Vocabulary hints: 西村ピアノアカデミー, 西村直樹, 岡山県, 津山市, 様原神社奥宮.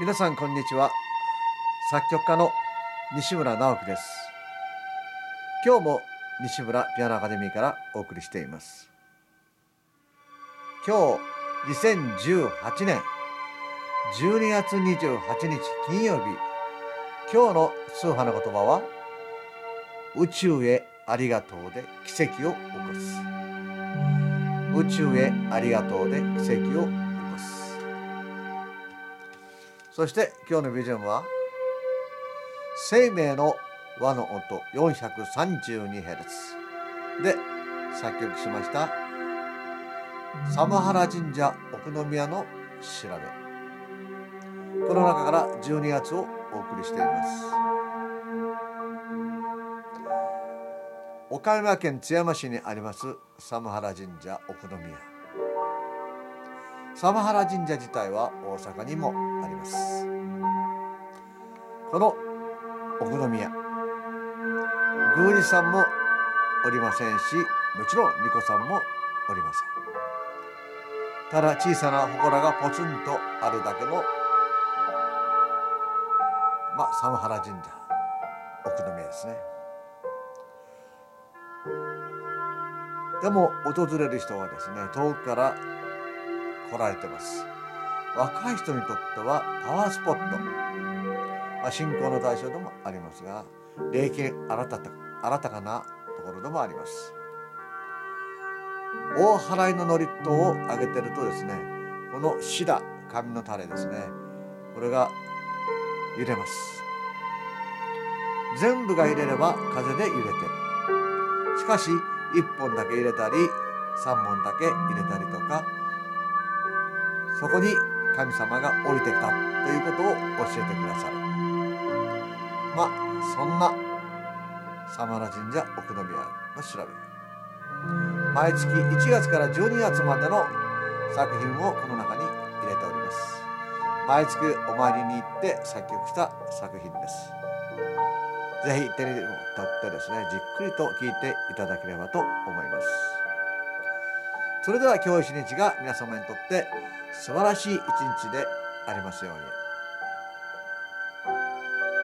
皆さんこんにちは。作曲家の西村直樹です。今日も西村ピアノアカデミーからお送りしています。今日2018年12月28日金曜日、今日の数派の言葉は宇宙へありがとうで奇跡を起こす。宇宙へありがとうで奇跡を起こす。そして今日のビジョンは生命の和の音 432Hz で作曲しました様原神社奥宮の調べ、この中から12月をお送りしています。岡山県津山市にあります様原神社奥宮。様原神社自体は大阪にもあります。この奥宮、宮司さんもおりませんし、もちろん巫女さんもおりません。ただ小さな祠がポツンとあるだけの、様原神社奥宮ですね。でも訪れる人はですね、遠くから来られてます。若い人にとってはパワースポット、信仰の対象でもありますが、霊験新たかなところでもあります。大祓の祝詞をあげてるとですね、このシダ、紙の垂れですね、これが揺れます。全部が揺れれば風で揺れてる。しかし1本だけ揺れたり3本だけ揺れたりとか、そこに神様が降りてきたということを教えてくださる。そんな様原神社奥宮の調べ、毎月1月から12月までの作品をこの中に入れております。毎月お参りに行って作曲した作品です。ぜひ手に取ってですね、じっくりと聴いていただければと思います。それでは今日一日が皆様にとって素晴らしい一日でありますように。